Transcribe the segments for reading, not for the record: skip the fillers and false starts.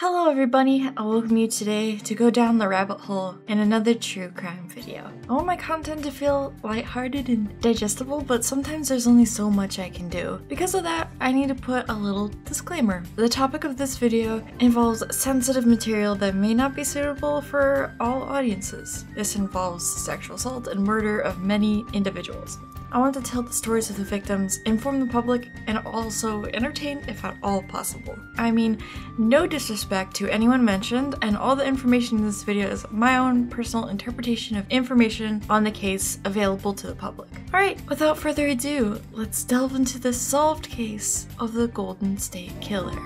Hello everybody, I welcome you today to go down the rabbit hole in another true crime video. I want my content to feel lighthearted and digestible, but sometimes there's only so much I can do. Because of that, I need to put a little disclaimer. The topic of this video involves sensitive material that may not be suitable for all audiences. This involves sexual assault and murder of many individuals. I want to tell the stories of the victims, inform the public, and also entertain if at all possible. I mean, no disrespect to anyone mentioned, and all the information in this video is my own personal interpretation of information on the case available to the public. Alright, without further ado, let's delve into the solved case of the Golden State Killer.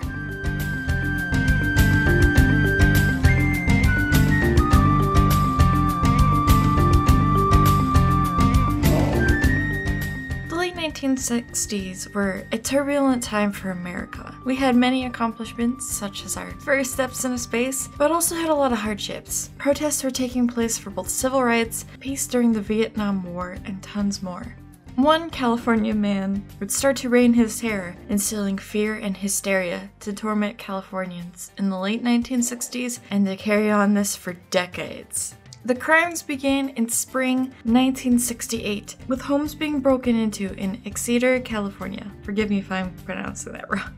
The 1960s were a turbulent time for America. We had many accomplishments, such as our first steps into space, but also had a lot of hardships. Protests were taking place for both civil rights, peace during the Vietnam War, and tons more. One California man would start to reign his terror, instilling fear and hysteria to torment Californians in the late 1960s, and to carry on this for decades. The crimes began in spring 1968, with homes being broken into in Exeter, California. Forgive me if I'm pronouncing that wrong.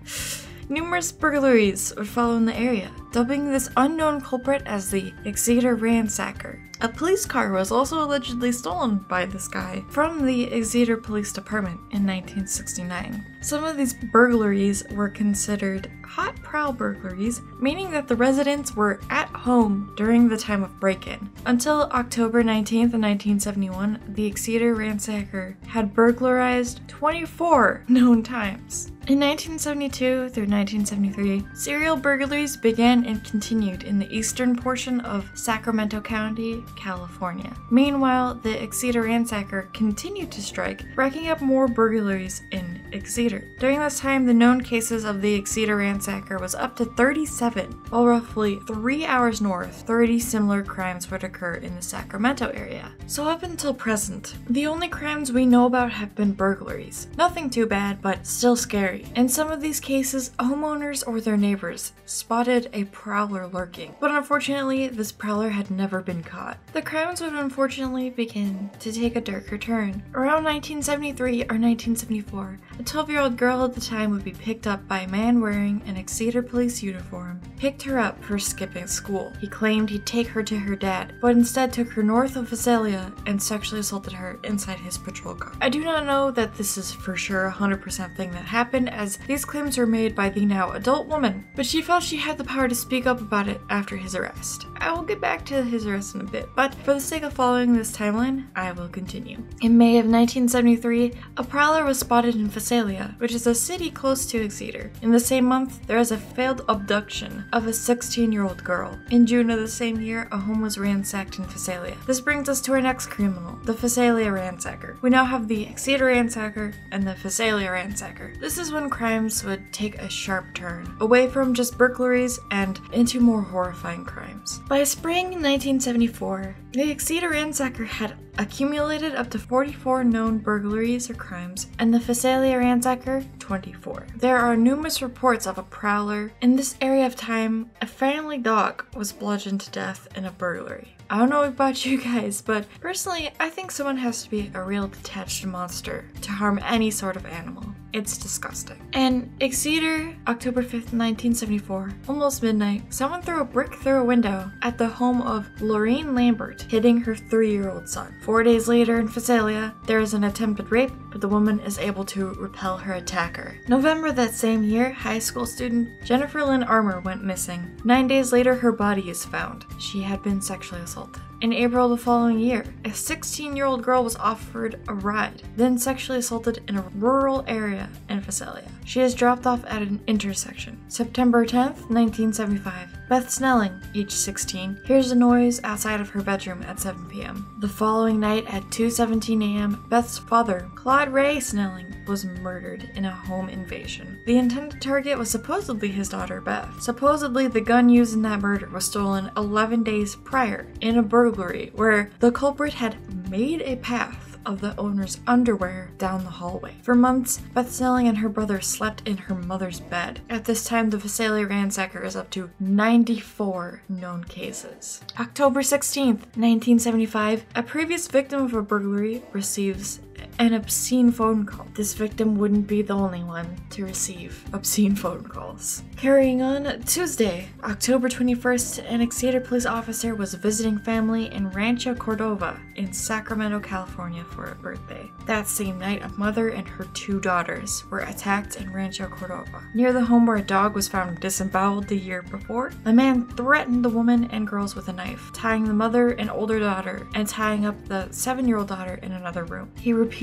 Numerous burglaries would follow in the area, dubbing this unknown culprit as the Exeter Ransacker. A police car was also allegedly stolen by this guy from the Exeter Police Department in 1969. Some of these burglaries were considered hot prowl burglaries, meaning that the residents were at home during the time of break-in. Until October 19th, 1971, the Exeter Ransacker had burglarized 24 known times. In 1972 through 1973, serial burglaries began and continued in the eastern portion of Sacramento County, California. Meanwhile, the Exeter Ransacker continued to strike, racking up more burglaries in Exeter. During this time, the known cases of the Exeter Ransacker was up to 37, while roughly 3 hours north, 30 similar crimes would occur in the Sacramento area. So up until present, the only crimes we know about have been burglaries. Nothing too bad, but still scary. In some of these cases, homeowners or their neighbors spotted a prowler lurking, but unfortunately, this prowler had never been caught. The crimes would unfortunately begin to take a darker turn. Around 1973 or 1974, a 12-year-old girl at the time would be picked up by a man wearing an Exeter police uniform, picked her up for skipping school. He claimed he'd take her to her dad, but instead took her north of Visalia and sexually assaulted her inside his patrol car. I do not know that this is for sure 100% thing that happened, as these claims were made by the now adult woman, but she felt she had the power to speak up about it after his arrest. I will get back to his arrest in a bit, but for the sake of following this timeline, I will continue. In May of 1973, a prowler was spotted in Visalia, which is a city close to Exeter. In the same month, there was a failed abduction of a 16-year-old girl. In June of the same year, a home was ransacked in Visalia. This brings us to our next criminal, the Visalia Ransacker. We now have the Exeter Ransacker and the Visalia Ransacker. This is when crimes would take a sharp turn, away from just burglaries and into more horrifying crimes. By spring 1974, the Exeter Ransacker had accumulated up to 44 known burglaries or crimes, and the Visalia Ransacker, 24. There are numerous reports of a prowler. In this area of time, a family dog was bludgeoned to death in a burglary. I don't know about you guys, but personally, I think someone has to be a real detached monster to harm any sort of animal. It's disgusting. In Exeter, October 5th, 1974, almost midnight, someone threw a brick through a window at the home of Lorraine Lambert, hitting her 3-year-old son. 4 days later in Visalia, there is an attempted rape, but the woman is able to repel her attacker. November that same year, high school student Jennifer Lynn Armour went missing. 9 days later, her body is found. She had been sexually assaulted. In April the following year, a 16-year-old girl was offered a ride, then sexually assaulted in a rural area in Visalia. She is dropped off at an intersection. September 10th, 1975. Beth Snelling, age 16, hears a noise outside of her bedroom at 7 p.m. The following night at 2:17 a.m., Beth's father, Claude Ray Snelling, was murdered in a home invasion. The intended target was supposedly his daughter, Beth. Supposedly, the gun used in that murder was stolen 11 days prior in a burglary where the culprit had made a path of the owner's underwear down the hallway. For months, Beth Snelling and her brother slept in her mother's bed. At this time, the Visalia Ransacker is up to 94 known cases. October 16th, 1975, a previous victim of a burglary receives an obscene phone call. This victim wouldn't be the only one to receive obscene phone calls. Carrying on, Tuesday, October 21st, an Exeter police officer was visiting family in Rancho Cordova in Sacramento, California for a birthday. That same night, a mother and her two daughters were attacked in Rancho Cordova, near the home where a dog was found disemboweled the year before. The man threatened the woman and girls with a knife, tying the mother and older daughter and tying up the 7-year-old daughter in another room. He repeatedly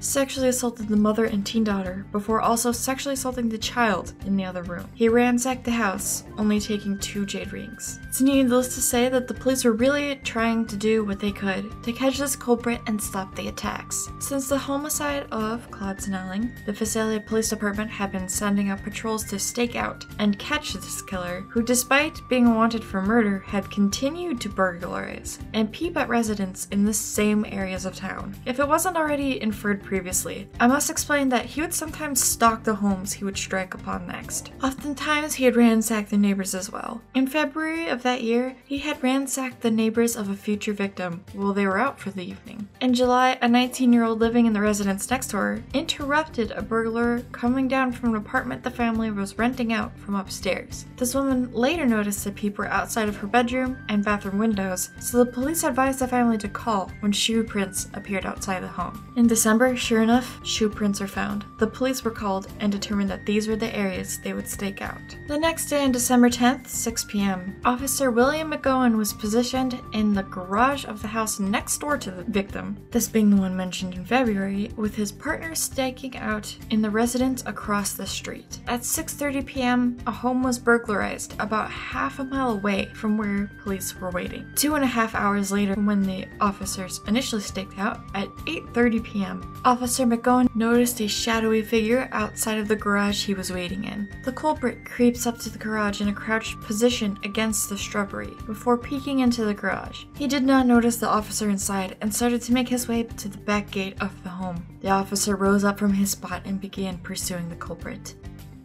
sexually assaulted the mother and teen daughter before also sexually assaulting the child in the other room. He ransacked the house, only taking 2 jade rings. It's needless to say that the police were really trying to do what they could to catch this culprit and stop the attacks. Since the homicide of Claude Snelling, the Visalia Police Department had been sending out patrols to stake out and catch this killer, who despite being wanted for murder had continued to burglarize and peep at residents in the same areas of town. If it wasn't already inferred previously, I must explain that he would sometimes stalk the homes he would strike upon next. Oftentimes, he had ransacked the neighbors as well. In February of that year, he had ransacked the neighbors of a future victim while they were out for the evening. In July, a 19-year-old living in the residence next door interrupted a burglar coming down from an apartment the family was renting out from upstairs. This woman later noticed that people were outside of her bedroom and bathroom windows, so the police advised the family to call when shoe prints appeared outside the home. In December, sure enough, shoe prints are found. The police were called and determined that these were the areas they would stake out. The next day on December 10th, 6 p.m., Officer William McGowan was positioned in the garage of the house next door to the victim, this being the one mentioned in February, with his partner staking out in the residence across the street. At 6:30 p.m., a home was burglarized about half a mile away from where police were waiting. 2.5 hours later, when the officers initially staked out, at 8:30 p.m. Officer McGowan noticed a shadowy figure outside of the garage he was waiting in. The culprit creeps up to the garage in a crouched position against the shrubbery before peeking into the garage. He did not notice the officer inside and started to make his way to the back gate of the home. The officer rose up from his spot and began pursuing the culprit.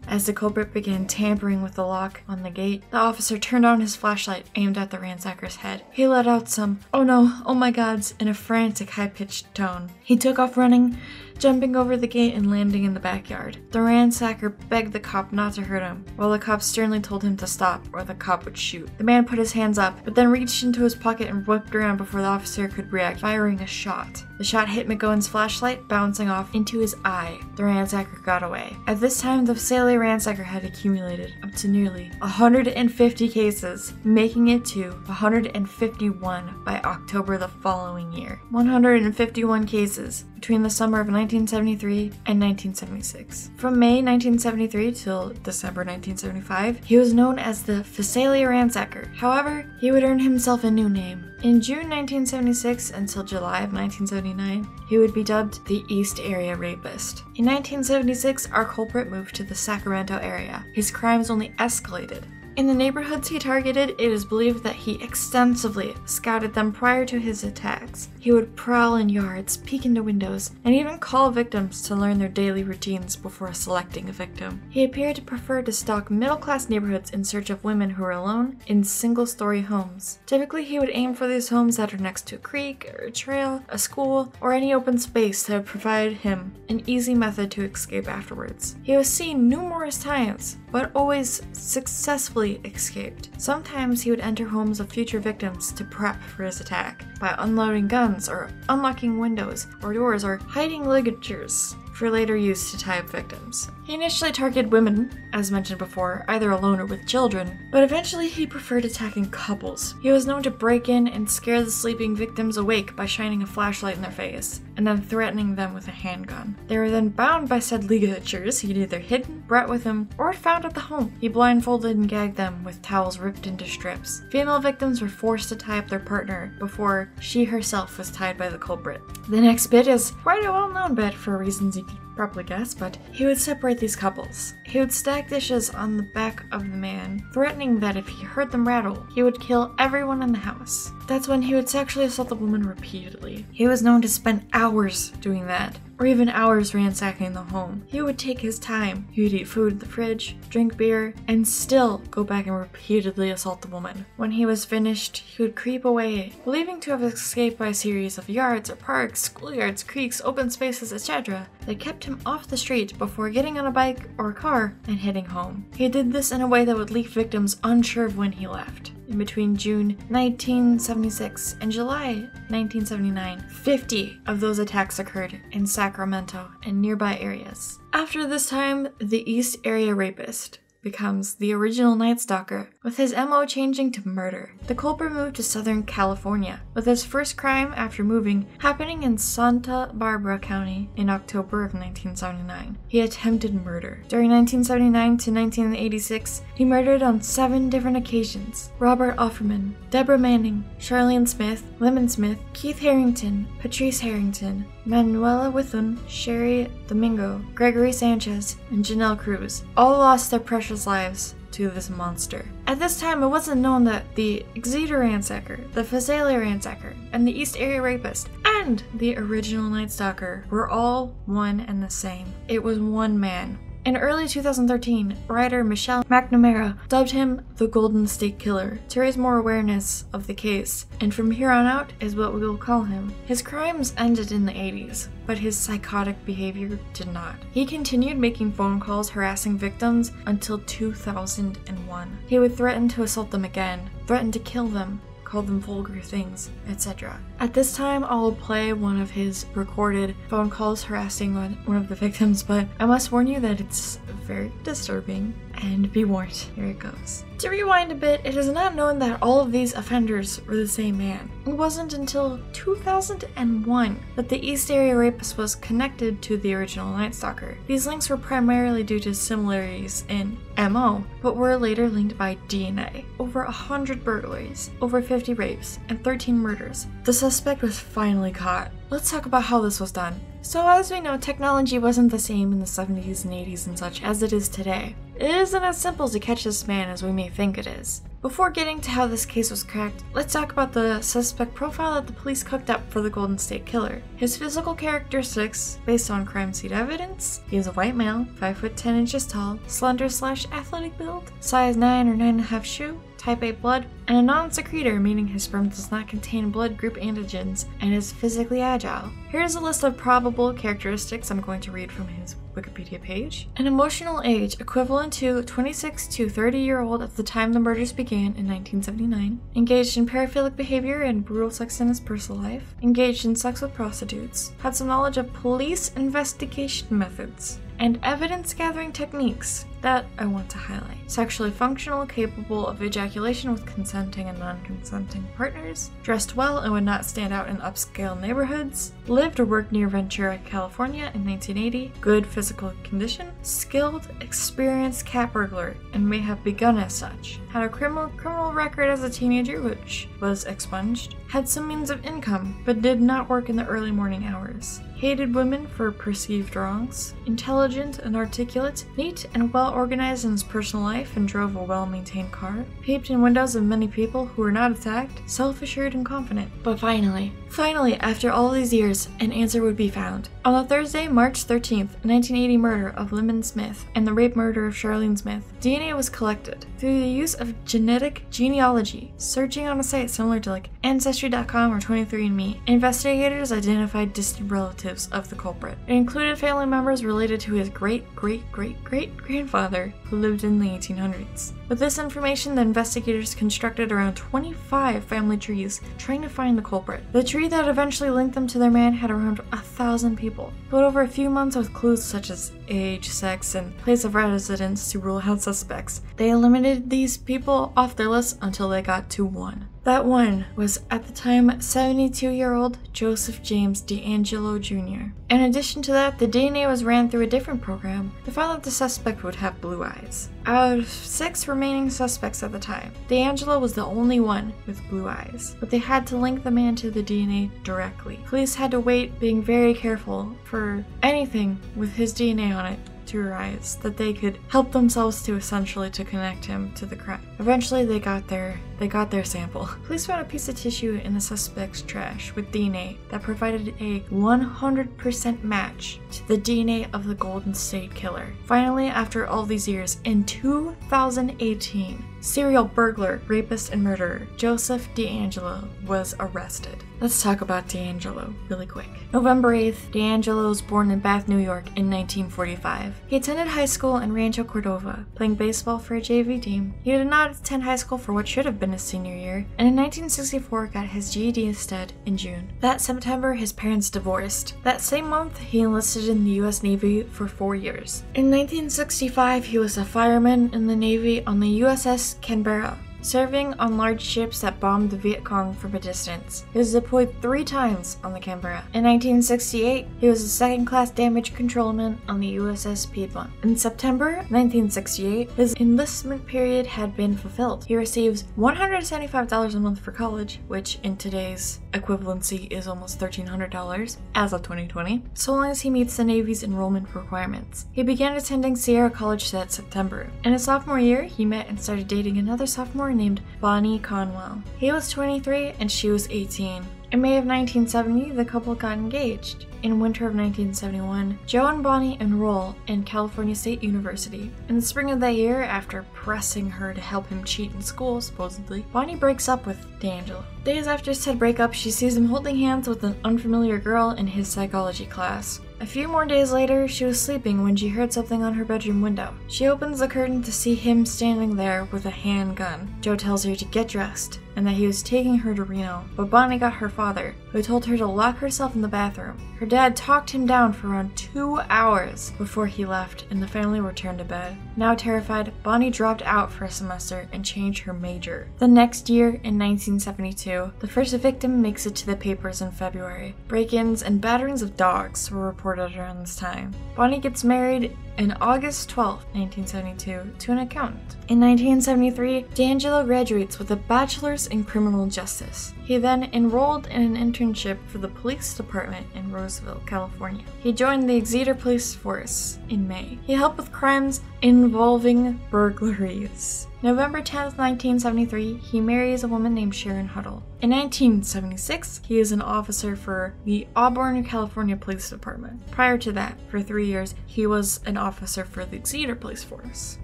As the culprit began tampering with the lock on the gate, the officer turned on his flashlight aimed at the ransacker's head. He let out some, "Oh no, oh my gods," in a frantic high-pitched tone. He took off running, jumping over the gate and landing in the backyard. The ransacker begged the cop not to hurt him, while the cop sternly told him to stop or the cop would shoot. The man put his hands up, but then reached into his pocket and whipped around before the officer could react, firing a shot. The shot hit McGowan's flashlight, bouncing off into his eye. The ransacker got away. At this time, the Visalia Ransacker had accumulated up to nearly 150 cases, making it to 151 by October the following year. 151 cases between the summer of 1973 and 1976. From May 1973 till December 1975, he was known as the Visalia Ransacker. However, he would earn himself a new name. In June 1976 until July of 1979, he would be dubbed the East Area Rapist. In 1976, our culprit moved to the Sacramento area. His crimes only escalated. In the neighborhoods he targeted, it is believed that he extensively scouted them prior to his attacks. He would prowl in yards, peek into windows, and even call victims to learn their daily routines before selecting a victim. He appeared to prefer to stalk middle-class neighborhoods in search of women who were alone in single-story homes. Typically, he would aim for these homes that are next to a creek, or a trail, a school, or any open space that would provide him an easy method to escape afterwards. He was seen numerous times, but always successfully escaped. Sometimes he would enter homes of future victims to prep for his attack by unloading guns or unlocking windows or doors or hiding ligatures for later use to tie up victims. He initially targeted women, as mentioned before, either alone or with children, but eventually he preferred attacking couples. He was known to break in and scare the sleeping victims awake by shining a flashlight in their face, and then threatening them with a handgun. They were then bound by said ligatures he'd either hidden, brought with him, or found at the home. He blindfolded and gagged them with towels ripped into strips. Female victims were forced to tie up their partner before she herself was tied by the culprit. The next bit is quite a well-known bit for reasons you probably guess, but he would separate these couples. He would stack dishes on the back of the man, threatening that if he heard them rattle, he would kill everyone in the house. That's when he would sexually assault the woman repeatedly. He was known to spend hours doing that, or even hours ransacking the home. He would take his time. He would eat food in the fridge, drink beer, and still go back and repeatedly assault the woman. When he was finished, he would creep away, believing to have escaped by a series of yards or parks, schoolyards, creeks, open spaces, etc. that kept him off the street before getting on a bike or a car and heading home. He did this in a way that would leave victims unsure of when he left. In between June 1976 and July 1979, 50 of those attacks occurred in Sacramento and nearby areas. After this time, the East Area Rapist becomes the original Night Stalker, with his MO changing to murder. The culprit moved to Southern California, with his first crime after moving happening in Santa Barbara County in October of 1979. He attempted murder. During 1979 to 1986, he murdered on 7 different occasions: Robert Offerman, Deborah Manning, Charlene Smith, Lyman Smith, Keith Harrington, Patrice Harrington, Manuela Witham, Sherry Domingo, Gregory Sanchez, and Janelle Cruz. All lost their precious lives to this monster. At this time, it wasn't known that the Exeter Ransacker, the Visalia Ransacker, and the East Area Rapist, and the original Night Stalker were all one and the same. It was one man. In early 2013, writer Michelle McNamara dubbed him the Golden State Killer to raise more awareness of the case, and from here on out is what we will call him. His crimes ended in the 80s, but his psychotic behavior did not. He continued making phone calls harassing victims until 2001. He would threaten to assault them again, threaten to kill them, called them vulgar things, etc. At this time, I'll play one of his recorded phone calls harassing one of the victims, but I must warn you that it's very disturbing, and be warned, here it goes. To rewind a bit, it is not known that all of these offenders were the same man. It wasn't until 2001 that the East Area Rapist was connected to the original Night Stalker. These links were primarily due to similarities in MO, but were later linked by DNA. Over 100 burglaries, over 50 rapes, and 13 murders. The suspect was finally caught. Let's talk about how this was done. So as we know, technology wasn't the same in the 70s and 80s and such as it is today. It isn't as simple to catch this man as we may think it is. Before getting to how this case was cracked, let's talk about the suspect profile that the police cooked up for the Golden State Killer. His physical characteristics, based on crime scene evidence: he is a white male, 5'10" tall, slender/athletic build, size 9 or 9.5 shoe, type A blood, and a non-secretor, meaning his sperm does not contain blood group antigens, and is physically agile. Here's a list of probable characteristics I'm going to read from his Wikipedia page. An emotional age equivalent to 26 to 30-year-old at the time the murders began in 1979. Engaged in paraphilic behavior and brutal sex in his personal life. Engaged in sex with prostitutes. Had some knowledge of police investigation methods and evidence-gathering techniques that I want to highlight. Sexually functional, capable of ejaculation with consenting and non-consenting partners. Dressed well and would not stand out in upscale neighborhoods. Lived or worked near Ventura, California in 1980. Good physical condition. Skilled, experienced cat burglar, and may have begun as such. Had a criminal record as a teenager, which was expunged. Had some means of income, but did not work in the early morning hours. Hated women for perceived wrongs. Intelligent and articulate, neat and well organized in his personal life, and drove a well-maintained car. Peeped in windows of many people who were not attacked. Self-assured and confident. But finally, after all these years, an answer would be found. On the Thursday, March 13th, 1980 murder of Lyman Smith and the rape murder of Charlene Smith, DNA was collected through the use of genetic genealogy. Searching on a site similar to like Ancestry.com or 23andMe, investigators identified distant relatives of the culprit. It included family members related to his great-great-great-great-grandfather, who lived in the 1800s. With this information, the investigators constructed around 25 family trees trying to find the culprit. The tree that eventually linked them to their man had around 1,000 people, but over a few months with clues such as age, sex, and place of residence to rule out suspects, they eliminated these people off their list until they got to 1. That one was at the time 72-year-old Joseph James DeAngelo Jr. In addition to that, the DNA was ran through a different program to find that the suspect would have blue eyes. Out of 6 remaining suspects at the time, DeAngelo was the only one with blue eyes, but they had to link the man to the DNA directly. Police had to wait, being very careful for anything with his DNA on it to arise that they could help themselves to, essentially, to connect him to the crime. Eventually they got their sample. Police found a piece of tissue in the suspect's trash with DNA that provided a 100% match to the DNA of the Golden State Killer. Finally, after all these years, in 2018, serial burglar, rapist, and murderer Joseph DeAngelo was arrested. Let's talk about DeAngelo really quick. November 8th, DeAngelo was born in Bath, New York in 1945. He attended high school in Rancho Cordova, playing baseball for a JV team. He did not attend high school for what should have been his senior year, and in 1964 got his GED instead in June. That September, his parents divorced. That same month, he enlisted in the US Navy for 4 years. In 1965, he was a fireman in the Navy on the USS Canberra, serving on large ships that bombed the Viet Cong from a distance. He was deployed 3 times on the Canberra. In 1968, he was a second-class damage controlman on the USS Piedmont. In September 1968, his enlistment period had been fulfilled. He receives $175 a month for college, which in today's equivalency is almost $1,300 as of 2020, so long as he meets the Navy's enrollment requirements. He began attending Sierra College that September. In his sophomore year, he met and started dating another sophomore named Bonnie Conwell. He was 23 and she was 18. In May of 1970, the couple got engaged. In winter of 1971, Joe and Bonnie enroll in California State University. In the spring of that year, after pressing her to help him cheat in school, supposedly, Bonnie breaks up with DeAngelo. Days after said breakup, she sees him holding hands with an unfamiliar girl in his psychology class. A few more days later, she was sleeping when she heard something on her bedroom window. She opens the curtain to see him standing there with a handgun. Joe tells her to get dressed and that he was taking her to Reno, but Bonnie got her father, who told her to lock herself in the bathroom. Her dad talked him down for around 2 hours before he left, and the family returned to bed. Now terrified, Bonnie dropped out for a semester and changed her major. The next year, in 1972, the first victim makes it to the papers in February. Break-ins and batterings of dogs were reported around this time. Bonnie gets married in August 12, 1972, to an accountant. In 1973, DeAngelo graduates with a bachelor's in criminal justice. He then enrolled in an internship for the police department in Roseville, California. He joined the Exeter Police Force in May. He helped with crimes involving burglaries. November 10th, 1973, he marries a woman named Sharon Huddle. In 1976, he is an officer for the Auburn, California Police Department. Prior to that, for 3 years, he was an officer for the Exeter Police Force.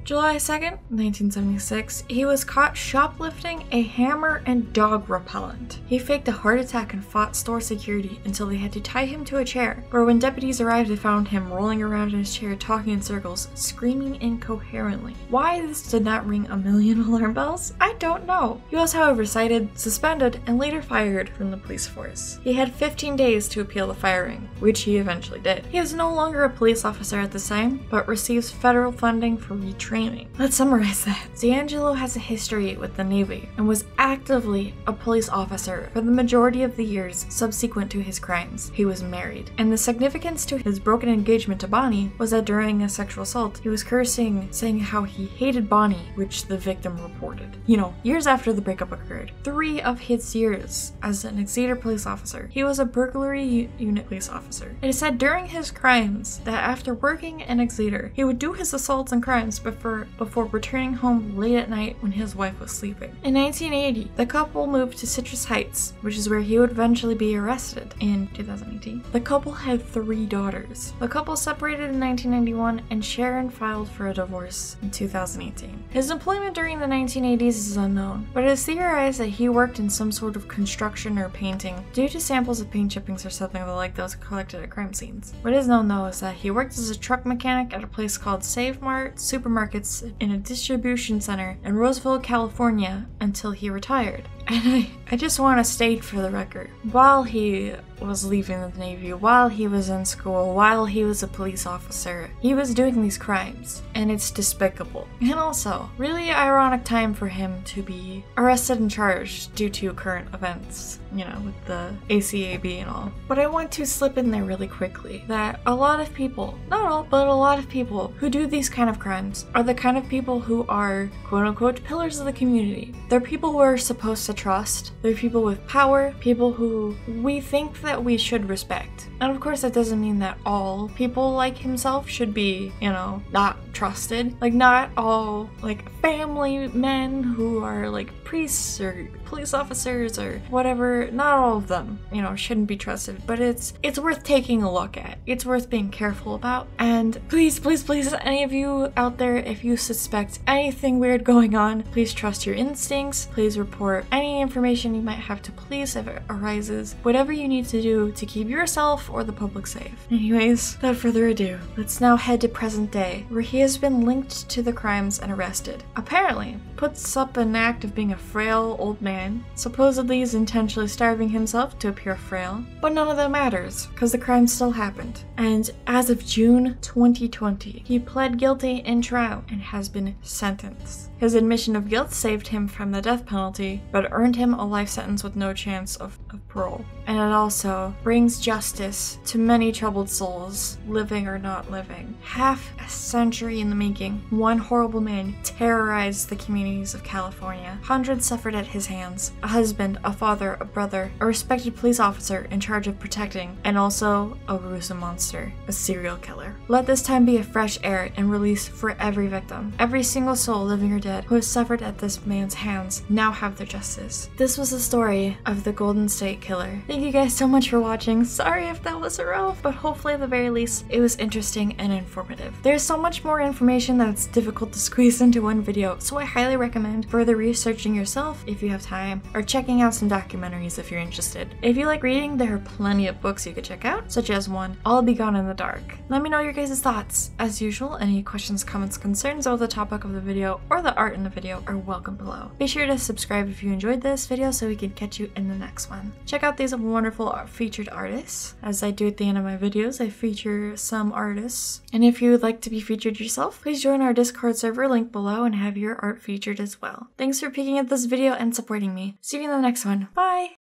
July 2nd, 1976, he was caught shoplifting a hammer and dog repellent. He faked a heart attack and fought store security until they had to tie him to a chair, where when deputies arrived, they found him rolling around in his chair, talking in circles, screaming incoherently. Why this did not ring a million alarm bells? I don't know. He was, however, cited, suspended, and later fired from the police force. He had 15 days to appeal the firing, which he eventually did. He was no longer a police officer at this time, but receives federal funding for retraining. Let's summarize that. DeAngelo has a history with the Navy and was actively a police officer for the majority of the years subsequent to his crimes. He was married, and the significance to his broken engagement to Bonnie was that during a sexual assault, he was cursing, saying how he hated Bonnie, which the victim reported. You know, years after the breakup occurred. 3 of his years as an Exeter police officer, he was a burglary unit police officer. It is said during his crimes that after working in Exeter, he would do his assaults and crimes before returning home late at night when his wife was sleeping. In 1980, the couple moved to Citrus Heights, which is where he would eventually be arrested in 2018. The couple had 3 daughters. The couple separated in 1991, and Sharon filed for a divorce in 2018. His employment during the 1980s is unknown, but it is theorized that he worked in some sort of construction or painting due to samples of paint chippings or something like those collected at crime scenes. What is known though is that he worked as a truck mechanic at a place called Save Mart Supermarkets in a distribution center in Roseville, California until he retired. And I just want to state for the record, while he was leaving the Navy, while he was in school, while he was a police officer, he was doing these crimes, and it's despicable. And also, really ironic time for him to be arrested and charged due to current events, you know, with the ACAB and all. But I want to slip in there really quickly that a lot of people, not all, but a lot of people who do these kind of crimes are the kind of people who are quote-unquote pillars of the community. They're people we're supposed to trust. They're people with power, people who we think that we should respect. And of course that doesn't mean that all people like himself should be, you know, not trusted. Like not all like family men who are like priests or police officers or whatever, not all of them, you know, shouldn't be trusted, but it's worth taking a look at. It's worth being careful about. And please, please, please, any of you out there, if you suspect anything weird going on, please trust your instincts. Please report any information you might have to police if it arises. Whatever you need to do to keep yourself or the public safe. Anyways, without further ado, let's now head to present day, where he has been linked to the crimes and arrested. Apparently, puts up an act of being a frail old man. Supposedly is intentionally starving himself to appear frail, but none of that matters, because the crime still happened. And as of June 2020, he pled guilty in trial and has been sentenced. His admission of guilt saved him from the death penalty, but earned him a life sentence with no chance of parole. And it also brings justice to many troubled souls, living or not living. Half a century in the making, one horrible man terrorized the communities of California. Hundreds suffered at his hands. A husband, a father, a brother, a respected police officer in charge of protecting, and also a gruesome monster, a serial killer. Let this time be a fresh air and release for every victim. Every single soul, living or dead, who has suffered at this man's hands now have their justice. This was the story of the Golden State Killer. Thank you guys so much for watching. Sorry if that was rough, but hopefully at the very least it was interesting and informative. There's so much more information that it's difficult to squeeze into one video, so I highly recommend further researching yourself if you have time, or checking out some documentaries if you're interested. If you like reading, there are plenty of books you could check out, such as one, I'll Be Gone in the Dark. Let me know your guys' thoughts. As usual, any questions, comments, concerns over the topic of the video or the art in the video are welcome below. Be sure to subscribe if you enjoyed this video so we can catch you in the next one. Check out these wonderful featured artists. As I do at the end of my videos, I feature some artists. And if you would like to be featured yourself, please join our Discord server linked below and have your art featured as well. Thanks for peeking at this video and supporting me. See you in the next one. Bye!